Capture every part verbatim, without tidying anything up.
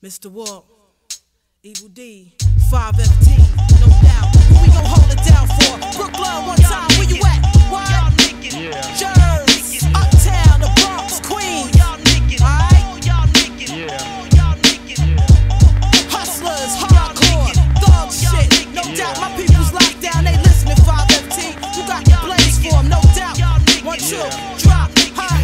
Mister Walk, Evil Dee, five F T, no doubt. Who we gon' hold it down for? Brooklyn, one time, where you at? Y'all niggas, Jersey, Uptown, the Bronx, Queens. Y'all niggas, alright? Y'all niggas, y'all niggas. Hustlers, hardcore, thug shit. No doubt, my people's locked down, they listening, five F T. You got the blaze for them, no doubt. One, two, drop.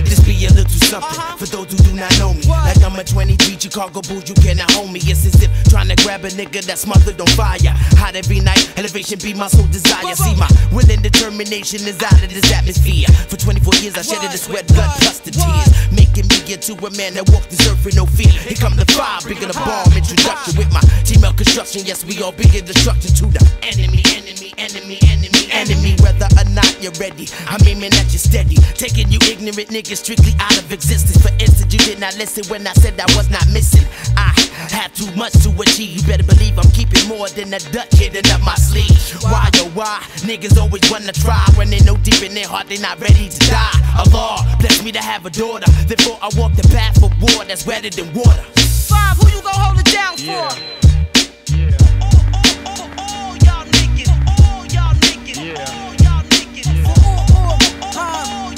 This be a little something uh-huh. for those who do not know me. What? Like I'm a twenty-three Chicago Bull, you cannot hold me. It's as if trying to grab a nigga that's smothered on fire. Hot every night, elevation be my sole desire. What? See, my will and determination is out of this atmosphere. For twenty-four years, I shedded the sweat, blood, plus the tears, making me into a man that walked this earth with no fear. Here come the fire, bigger the bomb, introduction with my Gmail construction. Yes, we all bigger destruction to the enemy, enemy, enemy, enemy, enemy. Whether or not you're ready, I'm aiming at you steady, taking you ignorant niggas strictly out of existence. For instance, you did not listen when I said I was not missing. I have too much to achieve. You better believe I'm keeping more than a duck hidden up my sleeve. Why, oh why? Niggas always wanna try. When they know deep in their heart they not ready to die. Allah bless me to have a daughter, therefore I walk the path of war that's wetter than water. Five, who you gon' hold it down for? Yeah. Yeah. Oh, y'all niggas. Oh, y'all niggas. Yeah. Y'all niggas. Oh, oh, oh.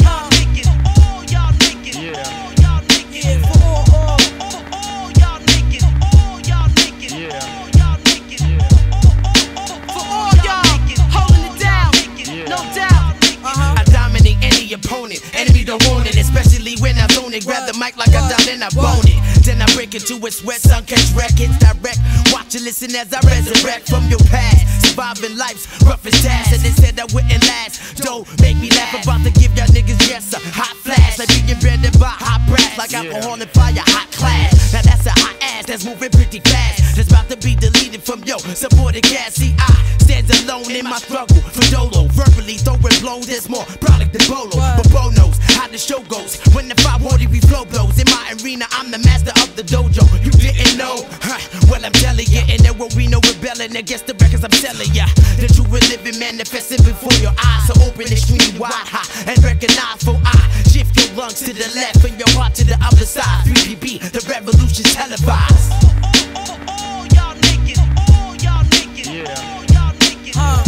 Opponent, enemy don't want it, especially when I zone it. Grab the mic like I down and I bone it, then I break into its sweat. Sun catch records direct. Watch and listen as I resurrect from your past. Surviving life's roughest task, and they said I wouldn't last. Don't make me laugh. About to give y'all niggas yes a hot flash, like being branded by hot brass, like alcohol and fire, hot class. Now that's a hot ass that's moving pretty fast, that's about to be deleted from yo supported cast. See, I stand alone in my struggle for dolo, verbally throwing blows. There's more product than bolo. But Bo knows how the show goes. When the five forty we flow blows in my arena, I'm the master of the dojo. You didn't know? Huh? Well, I'm telling ya, and there will be no rebelling against the records I'm selling ya. The true living manifesting before your eyes, so open and stream wide high and recognize for I shift your lungs to the left and your heart to the other side. three P B, the revolution's televised. Oh, y'all niggas. Oh, y'all niggas. Yeah. Y'all niggas. Huh.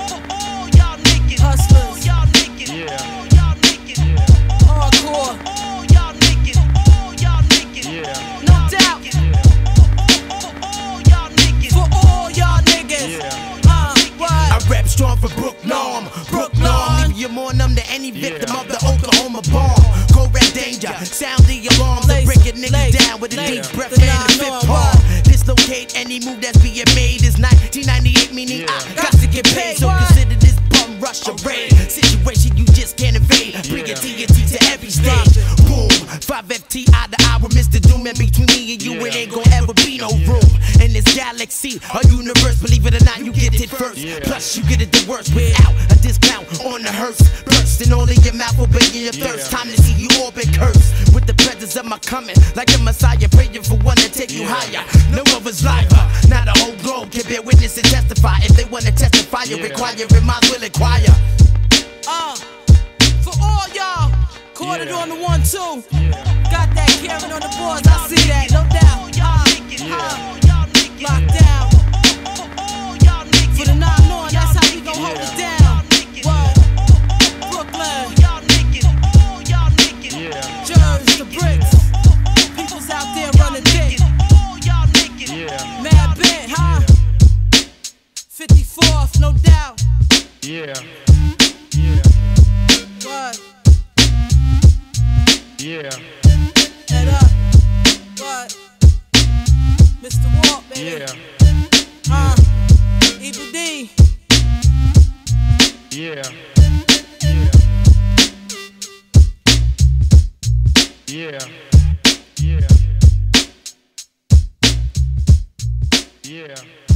Oh, y'all niggas. Hustlers. Y'all niggas. Yeah. Y'all niggas, hardcore. Oh, y'all niggas. Oh, y'all niggas. No doubt. Oh, y'all niggas. For all y'all niggas. Uh, what? I rap strong for Brooklyn. I'm Brooklyn. Leave you more numb than any victim of the Oklahoma bomb. Go red danger. Sound the alarm. They're breaking niggas down with a deep breath and a fifth palm. Dislocate any move that's being made is nineteen ninety-eight, meaning I got to get paid. So consider this bum rush a raid. Situation you just can't evade. Bring a T N T to every stage. Boom, five F T eye to eye with Mister Doom. And between me and you, it ain't gonna ever be no room in this galaxy or universe. Believe it or not, you get it first. Plus, you get it the worst without a discount on the hearse. Bursting all in your mouth, obeying your thirst. Time to see you all been cursed with the presence of my coming, like a Messiah praying for one to take you higher. No other's life, not a whole globe can bear witness and testify. If they wanna testify, you require minds will inquire. Uh, for all y'all, quartered yeah. on the one, two. Yeah. Got that Karen on the boards, I see that, no doubt. Uh, uh, locked down. For the nine-on, that's how we gon' hold it down. What? Brooklyn, Jersey, the bricks. People's out there running dick. Mad bent, huh? fifty-fourth, no doubt. Yeah. Yeah. What? Yeah. Head up. What? Mister Walk, baby. Yeah. Huh? Evil Dee. Yeah. Yeah. Yeah. Yeah. Yeah.